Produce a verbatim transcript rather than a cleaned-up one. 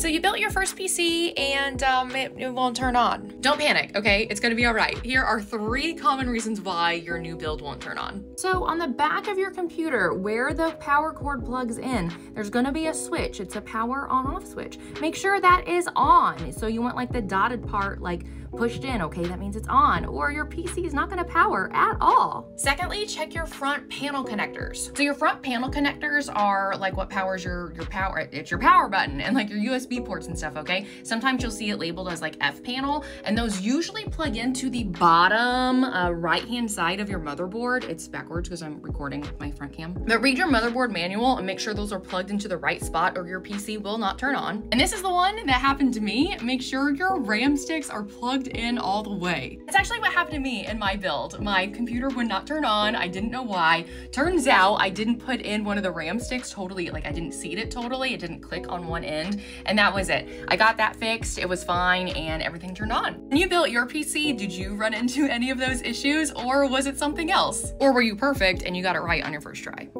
So you built your first P C and um, it, it won't turn on. Don't panic, okay? It's gonna be all right. Here are three common reasons why your new build won't turn on. So on the back of your computer, where the power cord plugs in, there's gonna be a switch. It's a power on off switch. Make sure that is on. So you want like the dotted part like pushed in, okay? That means it's on, or your P C is not gonna power at all. Secondly, check your front panel connectors. So your front panel connectors are like what powers your, your power, it's your power button and like your U S B ports and stuff, okay? Sometimes you'll see it labeled as like F panel, and those usually plug into the bottom uh, right-hand side of your motherboard. It's backwards because I'm recording with my front cam. But read your motherboard manual and make sure those are plugged into the right spot or your P C will not turn on. And this is the one that happened to me. Make sure your RAM sticks are plugged in all the way. That's actually what happened to me in my build. My computer would not turn on. I didn't know why. Turns out I didn't put in one of the RAM sticks totally, like I didn't seat it totally. It didn't click on one end, and that was it. I got that fixed. It was fine and everything turned on. When you built your P C, did you run into any of those issues, or was it something else? Or were you perfect and you got it right on your first try?